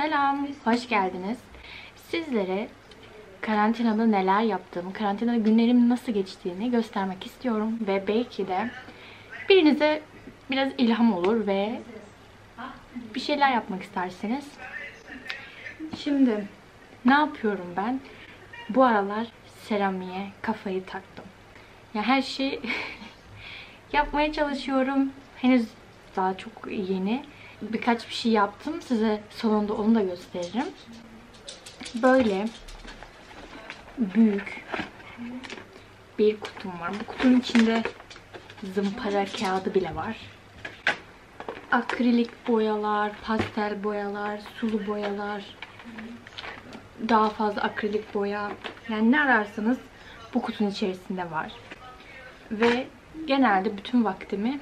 Selam, hoş geldiniz. Sizlere karantinada neler yaptığımı, karantinada günlerim nasıl geçtiğini göstermek istiyorum. Ve belki de birinize biraz ilham olur ve bir şeyler yapmak istersiniz. Şimdi ne yapıyorum ben? Bu aralar seramiğe kafayı taktım. Ya her şeyi yapmaya çalışıyorum. Henüz daha çok yeni. Birkaç bir şey yaptım. Size sonunda onu da gösteririm. Böyle büyük bir kutum var. Bu kutunun içinde zımpara kağıdı bile var. Akrilik boyalar, pastel boyalar, sulu boyalar, daha fazla akrilik boya. Yani ne ararsanız bu kutunun içerisinde var. Ve genelde bütün vaktimi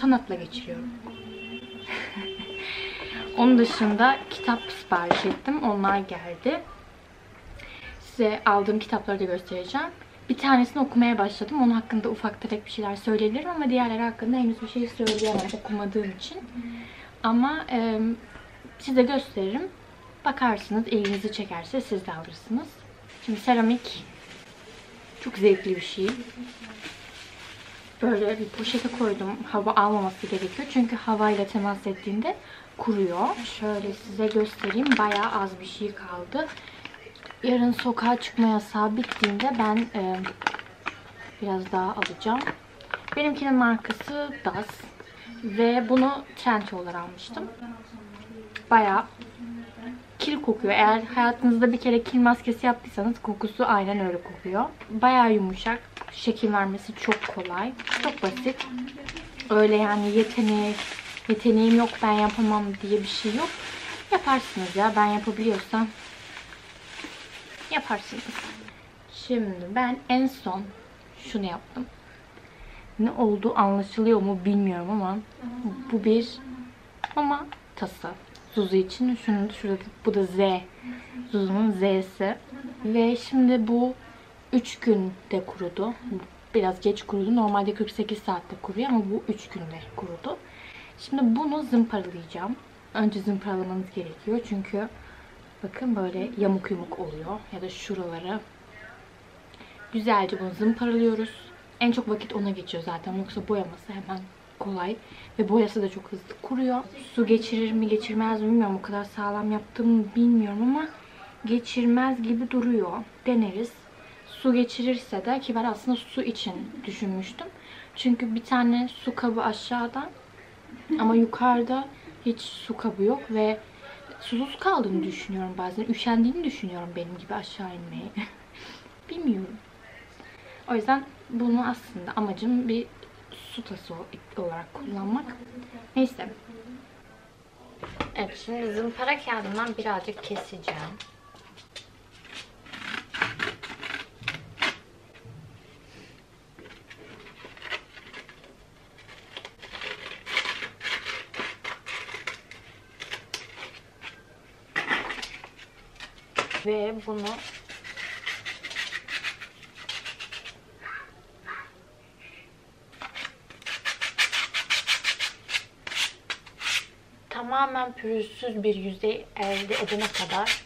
sanatla geçiriyorum. Onun dışında kitap sipariş ettim. Onlar geldi. Size aldığım kitapları da göstereceğim. Bir tanesini okumaya başladım. Onun hakkında ufak tefek bir şeyler söyleyebilirim ama diğerleri hakkında henüz bir şey söyleyemem okumadığım için. Ama size gösteririm. Bakarsınız, ilginizi çekerse siz de alırsınız. Şimdi seramik çok zevkli bir şey. Böyle bir poşete koydum. Hava almaması gerekiyor. Çünkü havayla temas ettiğinde kuruyor. Şöyle size göstereyim. Bayağı az bir şey kaldı. Yarın sokağa çıkma yasağı bittiğinde ben biraz daha alacağım. Benimkinin markası DAS. Ve bunu Trendyol'dan almıştım. Bayağı kil kokuyor. Eğer hayatınızda bir kere kil maskesi yaptıysanız kokusu aynen öyle kokuyor. Bayağı yumuşak. Şekil vermesi çok kolay. Çok basit. Öyle yani yeteneğim yok, ben yapamam diye bir şey yok. Yaparsınız ya. Ben yapabiliyorsam yaparsınız. Şimdi ben en son şunu yaptım. Ne oldu anlaşılıyor mu bilmiyorum ama bu bir mama tası. Zuzu için. Şurada, bu da Z. Zuzu'nun Z'si. Ve şimdi bu 3 günde kurudu. Biraz geç kurudu. Normalde 48 saatte kuruyor ama bu 3 günde kurudu. Şimdi bunu zımparalayacağım. Önce zımparalamamız gerekiyor. Çünkü bakın böyle yamuk yumuk oluyor. Ya da şuraları. Güzelce bunu zımparalıyoruz. En çok vakit ona geçiyor zaten. Yoksa boyaması hemen kolay. Ve boyası da çok hızlı kuruyor. Su geçirir mi geçirmez mi bilmiyorum. O kadar sağlam yaptığımı bilmiyorum ama geçirmez gibi duruyor. Deneriz. Su geçirirse de, ki ben aslında su için düşünmüştüm. Çünkü bir tane su kabı aşağıda ama yukarıda hiç su kabı yok ve susuz kaldığını düşünüyorum bazen. Üşendiğini düşünüyorum benim gibi aşağı inmeyi. Bilmiyorum. O yüzden bunu aslında amacım bir su tası olarak kullanmak. Neyse. Evet, şimdi zımpara kağıdından birazcık keseceğim. Ve bunu tamamen pürüzsüz bir yüzey elde edene kadar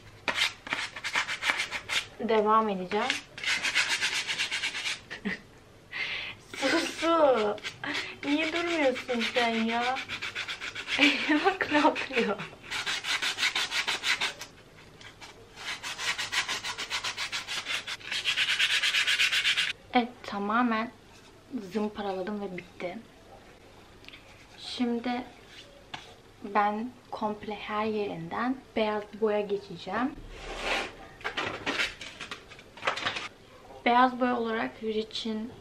devam edeceğim. Su. Niye durmuyorsun sen ya? Bak ne yapıyor. Evet, tamamen zımparaladım ve bitti. Şimdi ben komple her yerinden beyaz boya geçeceğim. Beyaz boya olarak Rich'in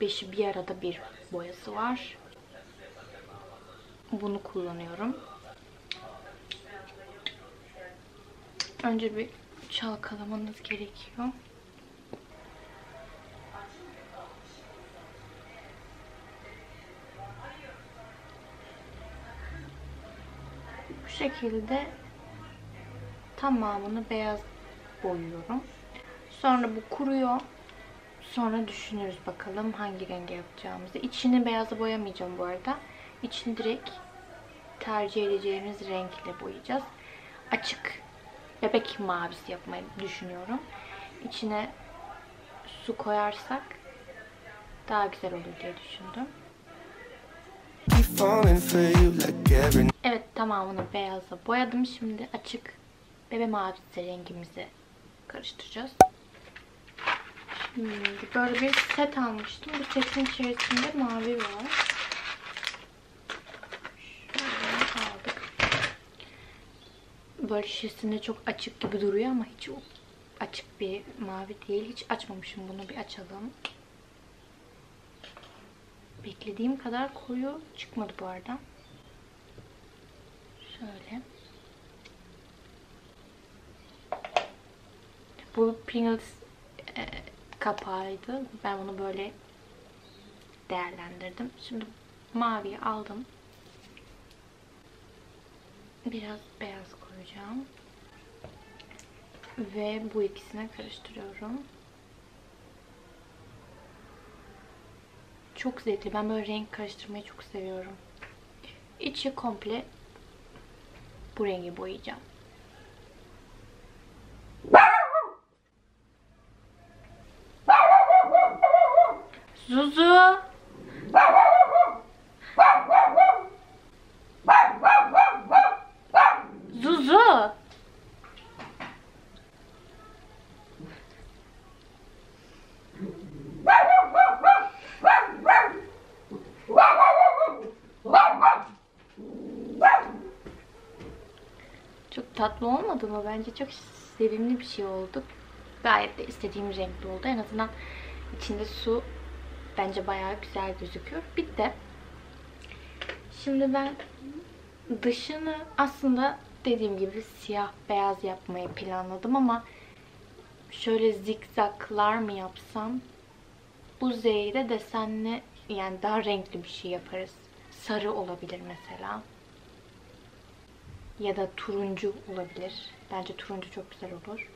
5'i bir arada bir boyası var. Bunu kullanıyorum. Önce bir çalkalamanız gerekiyor. Şekilde tamamını beyaz boyuyorum. Sonra bu kuruyor. Sonra düşünürüz bakalım hangi renge yapacağımızı. İçini beyaza boyamayacağım bu arada. İçini direkt tercih edeceğimiz renkle boyayacağız. açık bebek mavisi yapmayı düşünüyorum. İçine su koyarsak daha güzel olur diye düşündüm. Evet, tamamını beyazla boyadım. Şimdi açık bebe mavisi rengimizi karıştıracağız. Şimdi böyle bir set almıştım. Bu setin içerisinde mavi var. Şöyle aldık. Böyle şişesinde çok açık gibi duruyor ama hiç açık bir mavi değil. Hiç açmamışım bunu. Bir açalım. Beklediğim kadar koyu çıkmadı bu arada. Şöyle. Bu Pringles kapağıydı. Ben bunu böyle değerlendirdim. Şimdi maviyi aldım. Biraz beyaz koyacağım. Ve bu ikisine karıştırıyorum. Çok zevkli. Ben böyle renk karıştırmayı çok seviyorum. İçi komple bu rengi boyayacağım. Zuzu! Zuzu! Çok tatlı olmadı mı? Bence çok sevimli bir şey oldu. Gayet de istediğim renkli oldu. En azından içinde su bence bayağı güzel gözüküyor. Bir de şimdi ben dışını aslında dediğim gibi siyah beyaz yapmayı planladım ama şöyle zikzaklar mı yapsam? Bu Z'yi de desenli, yani daha renkli bir şey yaparız. Sarı olabilir mesela. Ya da turuncu olabilir. Bence turuncu çok güzel olur.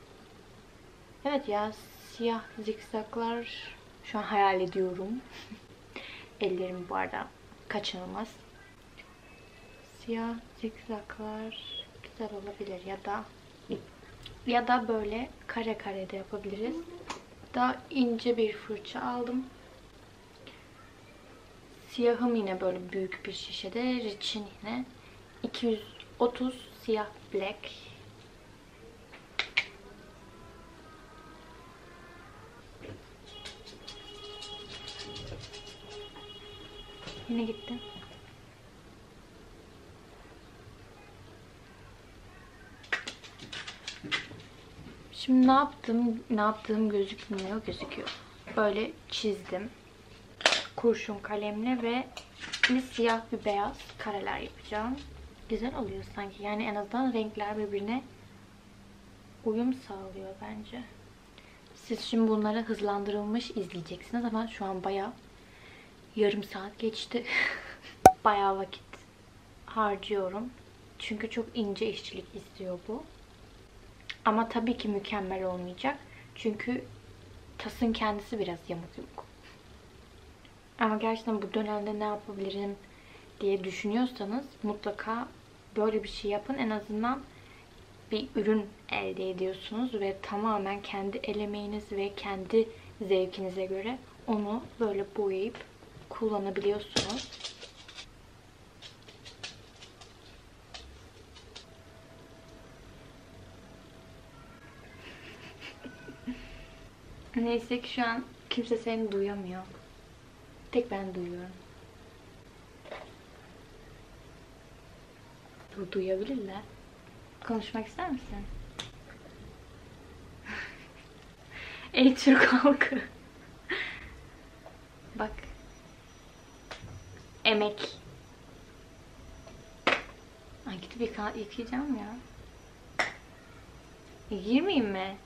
Evet ya, siyah zikzaklar şu an hayal ediyorum. Ellerim bu arada kaçınılmaz. Siyah zikzaklar güzel olabilir ya da böyle kare kare de yapabiliriz. Daha ince bir fırça aldım. Siyahım yine böyle büyük bir şişede. Rich'in yine 230 siyah black. Yine gitti. Şimdi ne yaptığım gözükmüyor, gözüküyor. Böyle çizdim. Kurşun kalemle ve bir siyah bir beyaz kareler yapacağım. Güzel oluyor sanki. Yani en azından renkler birbirine uyum sağlıyor bence. Siz şimdi bunları hızlandırılmış izleyeceksiniz ama şu an bayağı yarım saat geçti. Bayağı vakit harcıyorum. Çünkü çok ince işçilik istiyor bu. Ama tabii ki mükemmel olmayacak. Çünkü tasın kendisi biraz yamuk yumuk. Ama gerçekten bu dönemde ne yapabilirim diye düşünüyorsanız mutlaka böyle bir şey yapın. En azından bir ürün elde ediyorsunuz ve tamamen kendi el emeğiniz ve kendi zevkinize göre onu böyle boyayıp kullanabiliyorsunuz. Neyse ki şu an kimse seni duyamıyor. Tek ben duyuyorum. Duyabilirler. Konuşmak ister misin? Ey Türk halkı. Bak. Emek. Ay, gidip yıkayacağım ya. Girmeyeyim mi?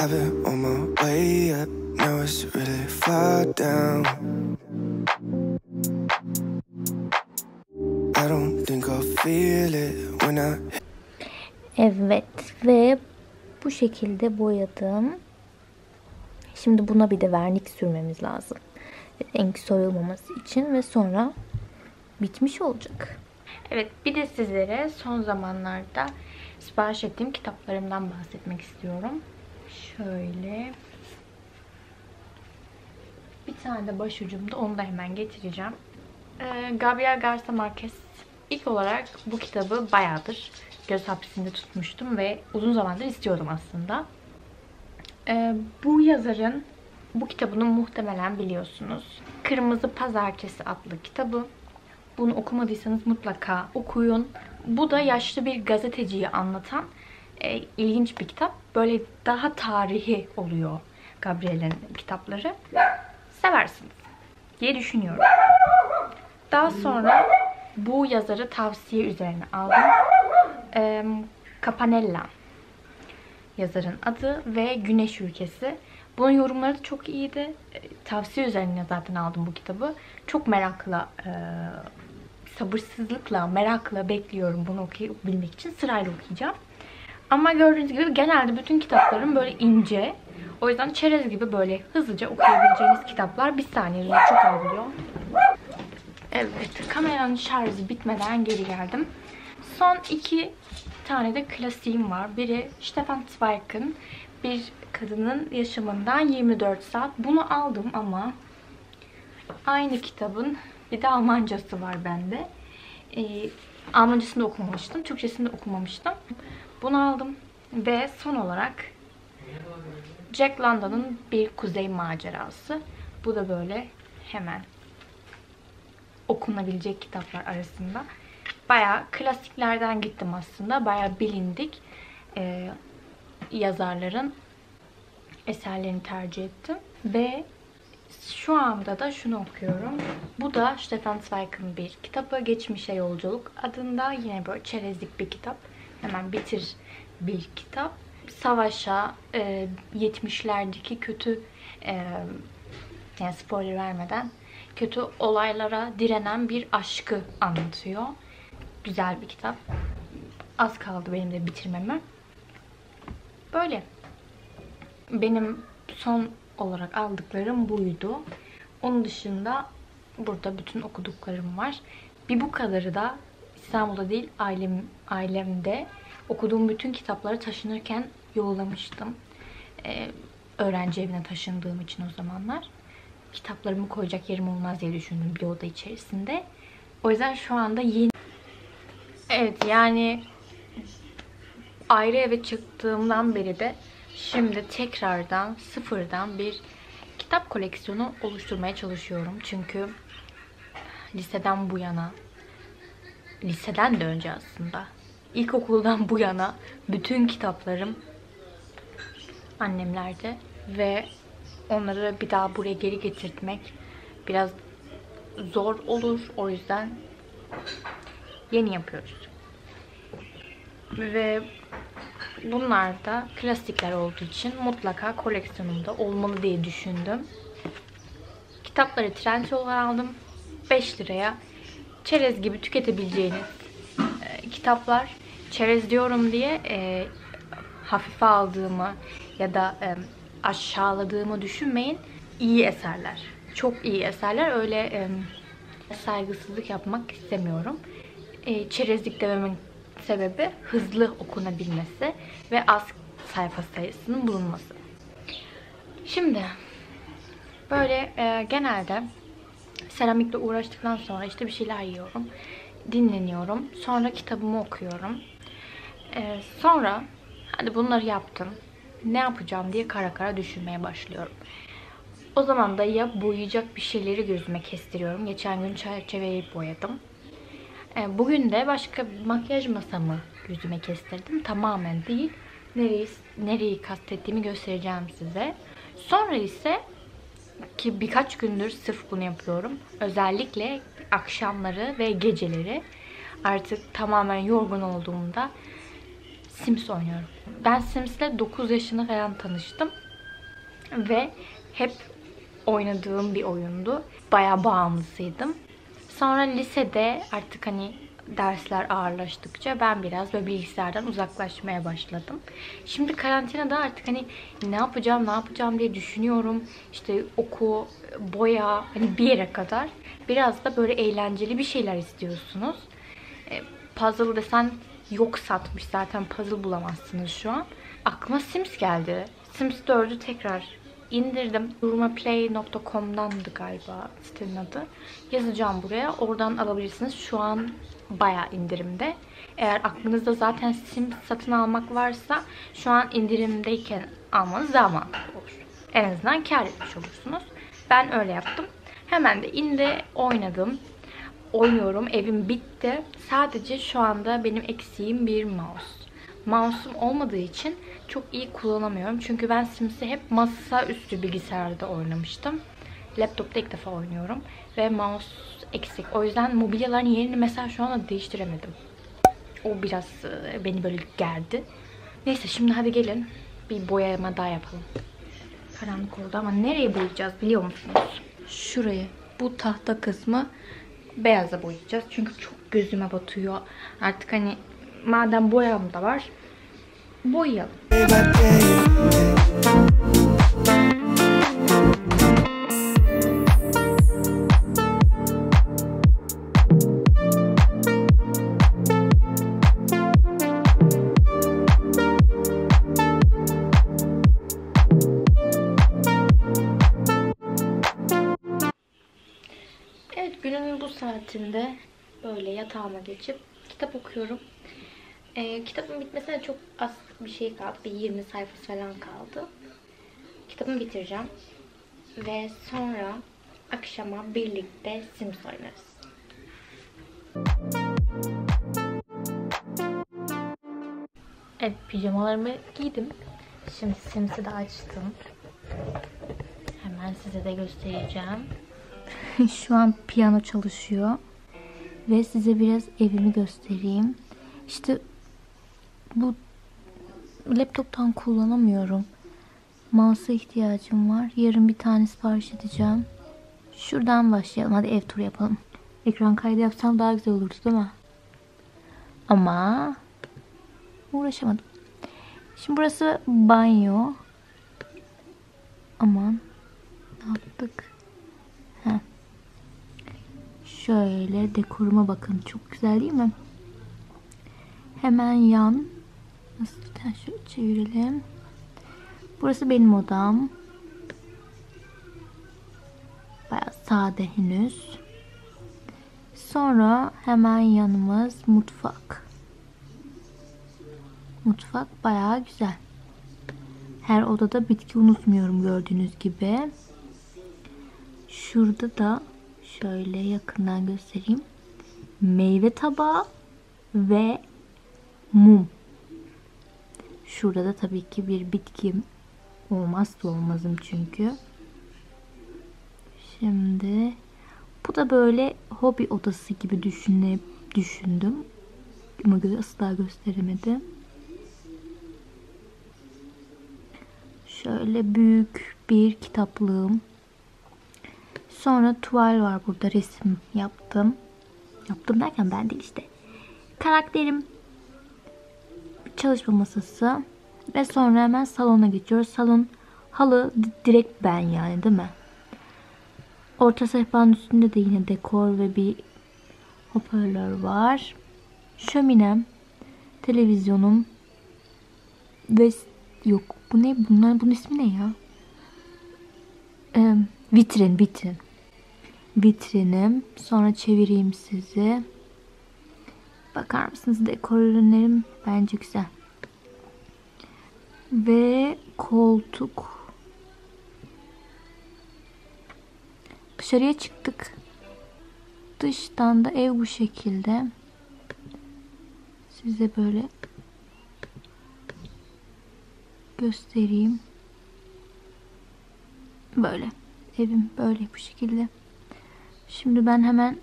I've been on my way up, now it's really far down. I don't think I'll feel it when I... Evet ve bu şekilde boyadım. Şimdi buna bir de vernik sürmemiz lazım. Renk soyulmaması için ve sonra bitmiş olacak. Evet, bir de sizlere son zamanlarda sipariş ettiğim kitaplarımdan bahsetmek istiyorum. Şöyle bir tane de başucumda, onu da hemen getireceğim. Gabriel Garcia Marquez. İlk olarak bu kitabı bayağıdır göz hapisinde tutmuştum ve uzun zamandır istiyordum aslında. Bu yazarın bu kitabını muhtemelen biliyorsunuz. Kırmızı Pazartesi adlı kitabı. Bunu okumadıysanız mutlaka okuyun. Bu da yaşlı bir gazeteciyi anlatan ilginç bir kitap. Böyle daha tarihi oluyor Gabriel'in kitapları. Seversiniz diye düşünüyorum. Daha sonra bu yazarı tavsiye üzerine aldım. Campanella yazarın adı ve Güneş Ülkesi. Bunun yorumları da çok iyiydi. Tavsiye üzerine zaten aldım bu kitabı. Çok merakla, sabırsızlıkla, merakla bekliyorum bunu okuyabilmek için. Sırayla okuyacağım. Ama gördüğünüz gibi genelde bütün kitaplarım böyle ince. O yüzden çerez gibi böyle hızlıca okuyabileceğiniz kitaplar. Bir saniyede çok alıyor. Evet, kameranın şarjı bitmeden geri geldim. Son iki tane de klasiğim var. Biri Stefan Zweig'in Bir Kadının Yaşamından 24 Saat. Bunu aldım ama aynı kitabın bir de Almancası var bende. Almancasını okumamıştım, Türkçesini de okumamıştım. Bunu aldım. Ve son olarak Jack London'ın Bir Kuzey Macerası. Bu da böyle hemen okunabilecek kitaplar arasında. Bayağı klasiklerden gittim aslında. Bayağı bilindik yazarların eserlerini tercih ettim. Ve şu anda da şunu okuyorum. Bu da Stefan Zweig'in bir kitabı. Geçmişe Yolculuk adında. Yine böyle çerezlik bir kitap. Hemen bitir bir kitap. Savaşa, 70'lerdeki kötü, yani spoiler vermeden, kötü olaylara direnen bir aşkı anlatıyor. Güzel bir kitap. Az kaldı benim de bitirmeme. Böyle. Benim son olarak aldıklarım buydu. Onun dışında burada bütün okuduklarım var. Bir bu kadarı da İstanbul'da değil, ailemde okuduğum bütün kitapları taşınırken yollamıştım. Öğrenci evine taşındığım için o zamanlar. Kitaplarımı koyacak yerim olmaz diye düşündüm bir oda içerisinde. O yüzden şu anda yeni... Evet, yani ayrı eve çıktığımdan beri de şimdi tekrardan sıfırdan bir kitap koleksiyonu oluşturmaya çalışıyorum. Çünkü liseden bu yana, liseden de önce aslında, ilkokuldan bu yana bütün kitaplarım annemlerde ve onları bir daha buraya geri getirtmek biraz zor olur. O yüzden yeni yapıyoruz. Ve bunlar da klasikler olduğu için mutlaka koleksiyonumda olmalı diye düşündüm. Kitapları Trendyol'dan aldım. 5 liraya çerez gibi tüketebileceğiniz kitaplar. Çerez diyorum diye hafife aldığımı ya da aşağıladığımı düşünmeyin. İyi eserler. Çok iyi eserler. Öyle saygısızlık yapmak istemiyorum. Çerezlik dememin sebebi hızlı okunabilmesi ve az sayfa sayısının bulunması. Şimdi böyle genelde seramikle uğraştıktan sonra işte bir şeyler yiyorum. Dinleniyorum. Sonra kitabımı okuyorum. Sonra hadi bunları yaptım. Ne yapacağım diye kara kara düşünmeye başlıyorum. O zaman da ya boyayacak bir şeyleri gözüme kestiriyorum. Geçen gün çerçeveyi boyadım. Bugün de başka makyaj masamı gözüme kestirdim. Tamamen değil. Nereyi kastettiğimi göstereceğim size. Sonra ise ki birkaç gündür sırf bunu yapıyorum. Özellikle akşamları ve geceleri artık tamamen yorgun olduğumda Sims oynuyorum. Ben Sims'le 9 yaşında falan tanıştım. Ve hep oynadığım bir oyundu. Bayağı bağımlısıydım. Sonra lisede artık hani dersler ağırlaştıkça ben biraz böyle bilgisayardan uzaklaşmaya başladım. Şimdi karantinada artık hani ne yapacağım diye düşünüyorum. İşte oku, boya, hani bir yere kadar. Biraz da böyle eğlenceli bir şeyler istiyorsunuz. Puzzle desen yok, satmış zaten, puzzle bulamazsınız şu an. Aklıma Sims geldi. Sims 4'ü tekrar indirdim. Durma play.com'dandı galiba sitenin adı. Yazacağım buraya. Oradan alabilirsiniz. Şu an bayağı indirimde. Eğer aklınızda zaten Sims satın almak varsa şu an indirimdeyken almanız daha mantıklı olur. En azından kar etmiş olursunuz. Ben öyle yaptım. Hemen de indi, oynadım. Oynuyorum. Evim bitti. Sadece şu anda benim eksiğim bir mouse. Mouse'um olmadığı için çok iyi kullanamıyorum. Çünkü ben Sims'i hep masaüstü bilgisayarda oynamıştım. Laptop'ta ilk defa oynuyorum. Ve mouse eksik. O yüzden mobilyaların yerini mesela şu anda değiştiremedim. O biraz beni böyle gerdi. Neyse, şimdi hadi gelin bir boyama daha yapalım. Karanlık oldu ama nereye boyayacağız biliyor musunuz? Şurayı. Bu tahta kısmı beyaza boyayacağız. Çünkü çok gözüme batıyor. Artık hani madem boyam da var, boyayalım. Evet, günümün bu saatinde böyle yatağıma geçip kitap okuyorum. Kitabın bitmesine çok az bir şey kaldı. Bir 20 sayfası falan kaldı. Kitabımı bitireceğim. Ve sonra akşama birlikte Sims oynarız. Evet, pijamalarımı giydim. Şimdi Sims'i de açtım. Hemen size de göstereceğim. Şu an piyano çalışıyor. Ve size biraz evimi göstereyim. İşte bu laptoptan kullanamıyorum. Mouse'a ihtiyacım var. Yarın bir tane sipariş edeceğim. Şuradan başlayalım. Hadi ev turu yapalım. Ekran kaydı yapsam daha güzel olurdu değil mi? Ama uğraşamadım. Şimdi burası banyo. Aman. Ne yaptık? Heh. Şöyle dekoruma bakın. Çok güzel değil mi? Hemen yan. Nasıl, bir tane şöyle çevirelim. Burası benim odam. Bayağı sade henüz. Sonra hemen yanımız mutfak. Mutfak bayağı güzel. Her odada bitki unutmuyorum gördüğünüz gibi. Şurada da şöyle yakından göstereyim. Meyve tabağı ve mum. Şurada da tabii ki bir bitkim. Olmazsa olmazım çünkü. Şimdi bu da böyle hobi odası gibi düşündüm. Ama asla gösteremedim. Şöyle büyük bir kitaplığım. Sonra tuval var burada, resim yaptım. Yaptım derken ben değil işte. Karakterim. Çalışma masası ve sonra hemen salona geçiyoruz. Salon halı direkt ben yani, değil mi? Orta sehpanın üstünde de yine dekor ve bir hoparlör var. Şöminem, televizyonum ve yok bu ne, bunlar, bunun ismi ne ya? Vitrin. Vitrinim. Sonra çevireyim sizi. Bakar mısınız? Dekor ürünlerim bence güzel. Ve koltuk. Dışarıya çıktık. Dıştan da ev bu şekilde. Size böyle göstereyim. Böyle. Evim böyle bu şekilde. Şimdi ben hemen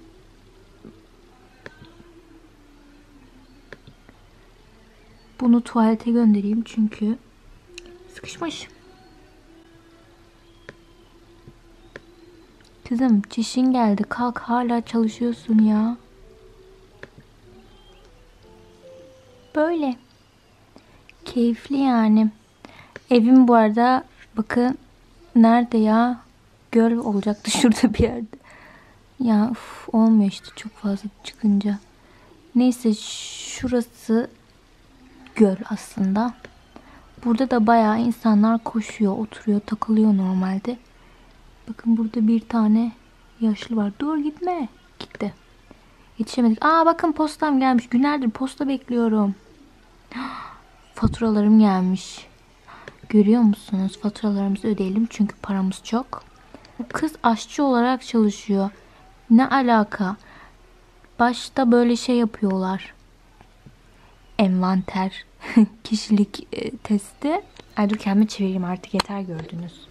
bunu tuvalete göndereyim çünkü sıkışmış. Kızım, çişin geldi. Kalk, hala çalışıyorsun ya. Böyle. Keyifli yani. Evim bu arada bakın nerede ya? Göl olacaktı şurada bir yerde. Ya uf, olmuyor işte çok fazla çıkınca. Neyse şurası göl aslında. Burada da bayağı insanlar koşuyor, oturuyor, takılıyor normalde. Bakın burada bir tane yaşlı var. Dur gitme. Gitti. Yetişemedik. Aa bakın postam gelmiş. Günlerdir posta bekliyorum. Faturalarım gelmiş. Görüyor musunuz? Faturalarımızı ödeyelim çünkü paramız çok. Kız aşçı olarak çalışıyor. Ne alaka? Başta böyle şey yapıyorlar. Envanter. Kişilik testi. Ay dur kendime çevireyim artık yeter gördünüz.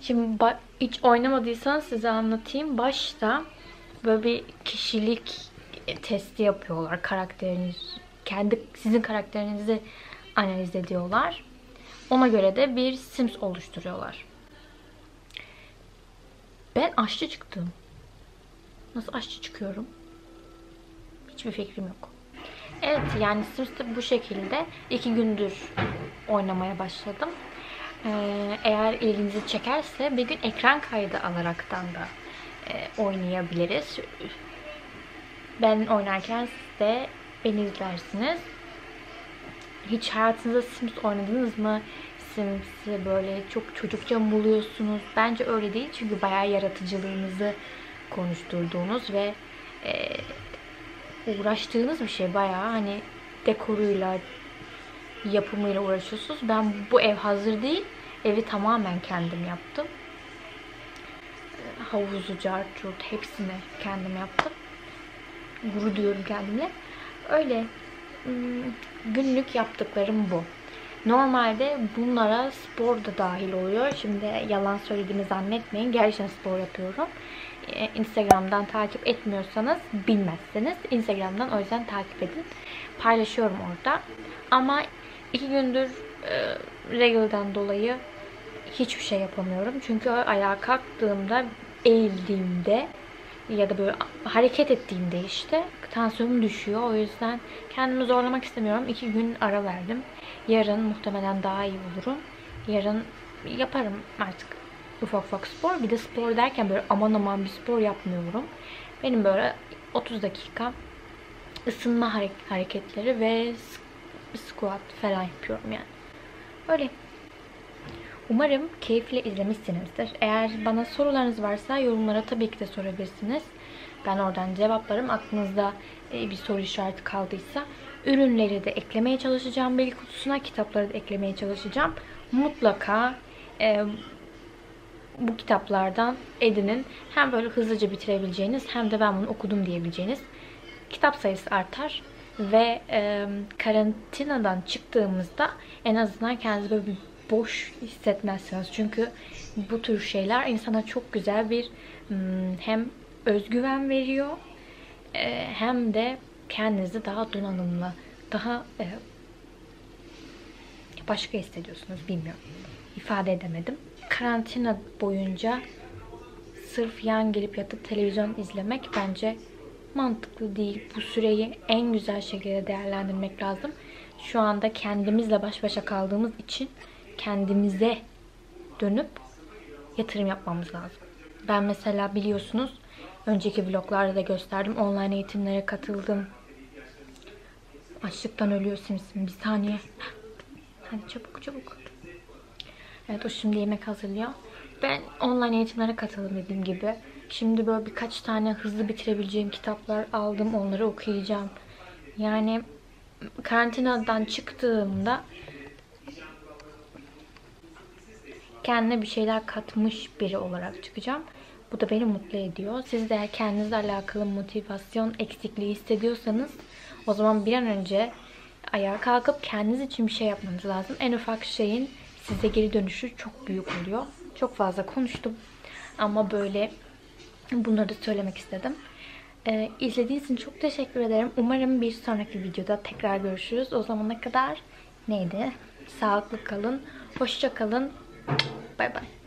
Şimdi hiç oynamadıysanız size anlatayım. Başta böyle bir kişilik testi yapıyorlar. Karakteriniz, kendi sizin karakterinizi analiz ediyorlar. Ona göre de bir Sims oluşturuyorlar. Ben aşçı çıktım. Nasıl aşçı çıkıyorum? Hiçbir fikrim yok. Evet yani sırf bu şekilde 2 gündür oynamaya başladım. Eğer ilginizi çekerse bir gün ekran kaydı alaraktan da oynayabiliriz. Ben oynarken siz de beni izlersiniz. Hiç hayatınızda Sims oynadınız mı? Sims'i böyle çok çocukça mı buluyorsunuz? Bence öyle değil çünkü bayağı yaratıcılığınızı konuşturduğunuz ve uğraştığınız bir şey. Bayağı hani dekoruyla, yapımıyla uğraşıyorsunuz. Ben bu ev hazır değil. Evi tamamen kendim yaptım. Havuzu, carturt hepsini kendim yaptım. Gurur duyuyorum kendimle. Öyle günlük yaptıklarım bu. Normalde bunlara spor da dahil oluyor. Şimdi yalan söylediğimi zannetmeyin. Gerçekten spor yapıyorum. Instagram'dan takip etmiyorsanız bilmezsiniz. Instagram'dan o yüzden takip edin. Paylaşıyorum orada. Ama 2 gündür regelden dolayı hiçbir şey yapamıyorum. Çünkü ayağa kalktığımda, eğildiğimde ya da böyle hareket ettiğimde işte tansiyonum düşüyor. O yüzden kendimi zorlamak istemiyorum. 2 gün ara verdim. Yarın muhtemelen daha iyi olurum. Yarın yaparım artık ufak ufak spor. Bir de spor derken böyle aman aman bir spor yapmıyorum. Benim böyle 30 dakika ısınma hareketleri ve squat falan yapıyorum yani. Öyle. Umarım keyifle izlemişsinizdir. Eğer bana sorularınız varsa yorumlara tabii ki de sorabilirsiniz. Ben oradan cevaplarım. Aklınızda bir soru işareti kaldıysa ürünleri de eklemeye çalışacağım. Bilgi kutusuna kitapları da eklemeye çalışacağım. Mutlaka bu kitaplardan edinin. Hem böyle hızlıca bitirebileceğiniz hem de ben bunu okudum diyebileceğiniz kitap sayısı artar. Ve karantinadan çıktığımızda en azından kendinizi böyle bir boş hissetmezsiniz. Çünkü bu tür şeyler insana çok güzel bir hem özgüven veriyor hem de kendinizi daha donanımlı, daha başka hissediyorsunuz. Bilmiyorum. İfade edemedim. Karantina boyunca sırf yan gelip yatıp televizyon izlemek bence mantıklı değil. Bu süreyi en güzel şekilde değerlendirmek lazım. Şu anda kendimizle baş başa kaldığımız için kendimize dönüp yatırım yapmamız lazım. Ben mesela biliyorsunuz önceki vloglarda da gösterdim. Online eğitimlere katıldım. Açlıktan ölüyor Sims'im. Bir saniye. Hadi çabuk çabuk. Evet o şimdi yemek hazırlıyor. Ben online eğitimlere katıldım dediğim gibi. Şimdi böyle birkaç tane hızlı bitirebileceğim kitaplar aldım. Onları okuyacağım. Yani karantinadan çıktığımda kendine bir şeyler katmış biri olarak çıkacağım. Bu da beni mutlu ediyor. Siz de kendinizle alakalı motivasyon eksikliği hissediyorsanız o zaman bir an önce ayağa kalkıp kendiniz için bir şey yapmanız lazım. En ufak şeyin size geri dönüşü çok büyük oluyor. Çok fazla konuştum ama böyle bunları da söylemek istedim. İzlediğiniz için çok teşekkür ederim. Umarım bir sonraki videoda tekrar görüşürüz. O zamana kadar sağlıklı kalın, hoşça kalın. Bay bay.